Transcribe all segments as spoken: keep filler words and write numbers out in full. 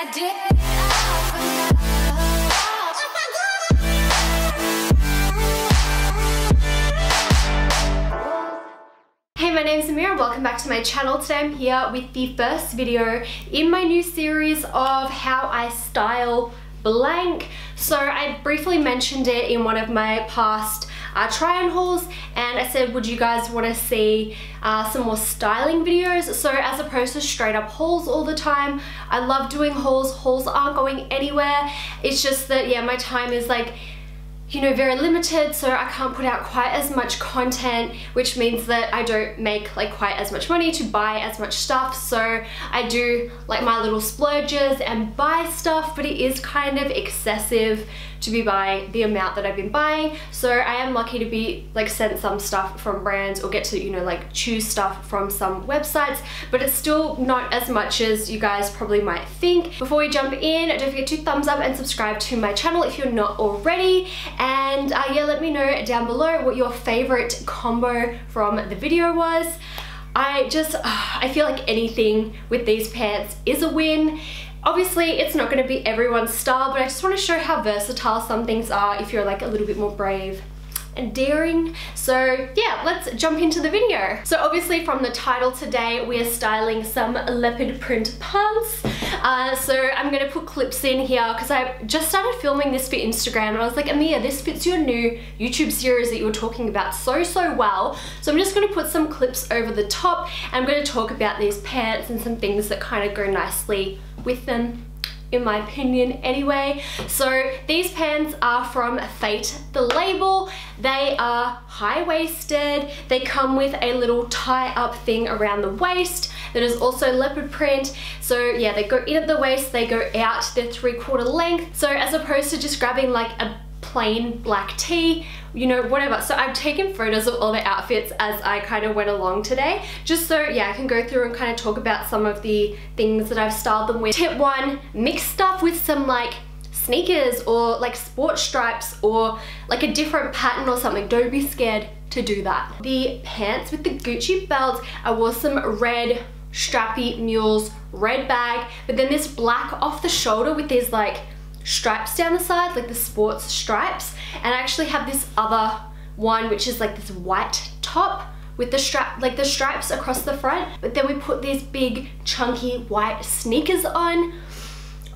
I did. Hey, my name is Amira and welcome back to my channel. Today I'm here with the first video in my new series of how I style blank. So I briefly mentioned it in one of my past Uh, try on hauls, and I said, would you guys want to see uh, some more styling videos? So as opposed to straight up hauls all the time, I love doing hauls. Hauls aren't going anywhere. It's just that, yeah, my time is like, you know, very limited, so I can't put out quite as much content, which means that I don't make like quite as much money to buy as much stuff. So I do like my little splurges and buy stuff, but it is kind of excessive to be buying the amount that I've been buying. So I am lucky to be like sent some stuff from brands or get to, you know, like choose stuff from some websites, but it's still not as much as you guys probably might think. Before we jump in, don't forget to thumbs up and subscribe to my channel if you're not already. And uh, yeah, let me know down below what your favorite combo from the video was. I just, uh, I feel like anything with these pants is a win. Obviously, it's not going to be everyone's style, but I just want to show how versatile some things are if you're like a little bit more brave and daring. So yeah, let's jump into the video. So obviously from the title today, we are styling some leopard print pants. Uh, so I'm gonna put clips in here because I just started filming this for Instagram and I was like, Amia, this fits your new YouTube series that you were talking about so, so well. So I'm just gonna put some clips over the top and I'm gonna talk about these pants and some things that kind of go nicely with them, in my opinion anyway. So these pants are from Fate the Label. They are high-waisted. They come with a little tie-up thing around the waist that is also leopard print. So yeah, they go in at the waist, they go out, they're three-quarter length. So as opposed to just grabbing like a plain black tee, you know, whatever. So I've taken photos of all the outfits as I kind of went along today, just so yeah, I can go through and kind of talk about some of the things that I've styled them with. Tip one, mix stuff with some like sneakers or like sport stripes or like a different pattern or something. Don't be scared to do that. The pants with the Gucci belt, I wore some red strappy mules, red bag, but then this black off the shoulder with these like stripes down the side, like the sports stripes, and I actually have this other one which is like this white top with the strap, like the stripes across the front, but then we put these big chunky white sneakers on.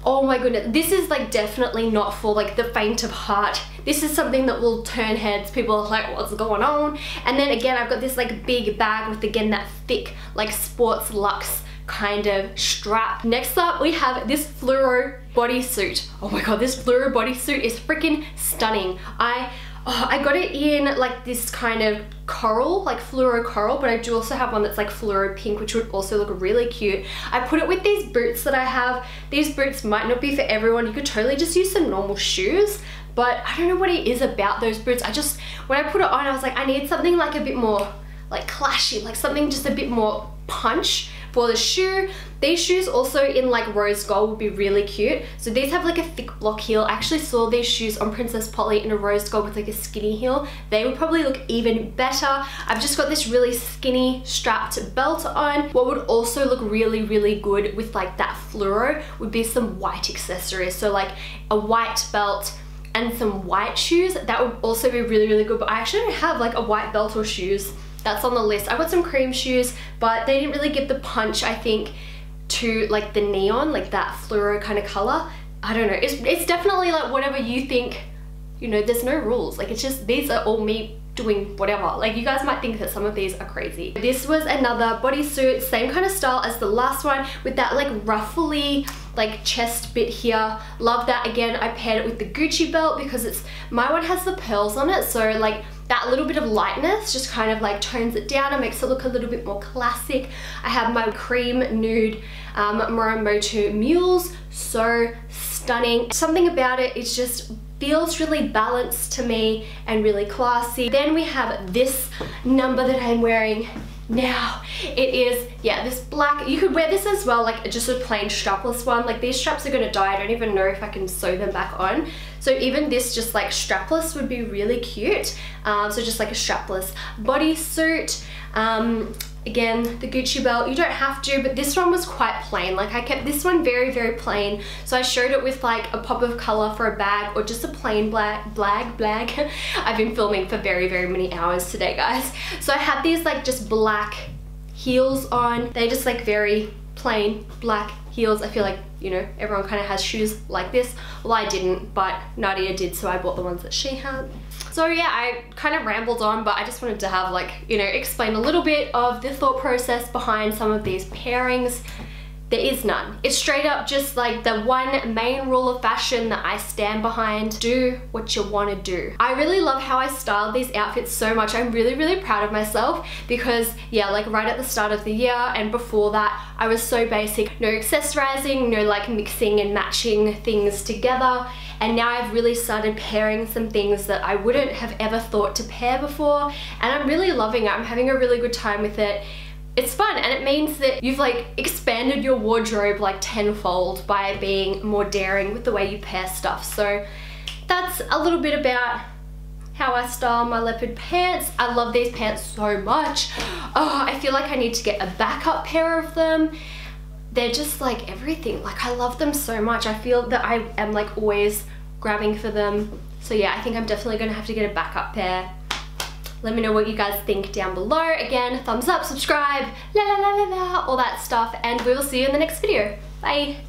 Oh my goodness, this is like definitely not for like the faint of heart. This is something that will turn heads. People are like, what's going on? And then again, I've got this like big bag with again that thick like sports luxe kind of strap. Next up, we have this fluoro bodysuit. Oh my god, this fluoro bodysuit is freaking stunning. I oh, I got it in like this kind of coral, like fluoro coral, but I do also have one that's like fluoro pink, which would also look really cute. I put it with these boots that I have. These boots might not be for everyone. You could totally just use some normal shoes, but I don't know what it is about those boots. I just, when I put it on, I was like, I need something like a bit more like clashy, like something just a bit more punch for the shoe. These shoes also in like rose gold would be really cute. So these have like a thick block heel. I actually saw these shoes on Princess Polly in a rose gold with like a skinny heel. They would probably look even better. I've just got this really skinny strapped belt on. What would also look really, really good with like that fluoro would be some white accessories. So like a white belt and some white shoes. That would also be really, really good. But I actually don't have like a white belt or shoes. That's on the list. I got some cream shoes, but they didn't really give the punch, I think, to like the neon, like that fluoro kind of color. I don't know. It's, it's definitely like whatever you think, you know, there's no rules. Like it's just, these are all me doing whatever. Like you guys might think that some of these are crazy. This was another bodysuit, same kind of style as the last one with that like ruffly like chest bit here. Love that. Again, I paired it with the Gucci belt because it's, my one has the pearls on it. So like that little bit of lightness just kind of like tones it down and makes it look a little bit more classic. I have my cream nude um, Muramoto mules. So stunning. Something about it, it's just feels really balanced to me and really classy. Then we have this number that I'm wearing now. It is, yeah, this black. You could wear this as well, like just a plain strapless one. Like these straps are gonna die. I don't even know if I can sew them back on. So even this just like strapless would be really cute. Um, so just like a strapless bodysuit. Um, Again, the Gucci belt, you don't have to, but this one was quite plain. Like I kept this one very, very plain. So I showed it with like a pop of color for a bag or just a plain black, black, black. I've been filming for very, very many hours today, guys. So I had these like just black heels on. They just like very plain black heels. I feel like, you know, everyone kind of has shoes like this. Well, I didn't, but Nadia did, so I bought the ones that she had. So yeah, I kind of rambled on, but I just wanted to have like, you know, explain a little bit of the thought process behind some of these pairings. There is none. It's straight up just like the one main rule of fashion that I stand behind. Do what you want to do. I really love how I styled these outfits so much. I'm really, really proud of myself because yeah, like right at the start of the year and before that, I was so basic. No accessorizing, no like mixing and matching things together. And now I've really started pairing some things that I wouldn't have ever thought to pair before. And I'm really loving it. I'm having a really good time with it. It's fun, and it means that you've like expanded your wardrobe like tenfold by being more daring with the way you pair stuff. So that's a little bit about how I style my leopard pants. I love these pants so much. Oh, I feel like I need to get a backup pair of them. They're just like everything. Like I love them so much. I feel that I am like always grabbing for them. So yeah, I think I'm definitely gonna have to get a backup pair. Let me know what you guys think down below. Again, thumbs up, subscribe, la la la la la, all that stuff. And we will see you in the next video. Bye.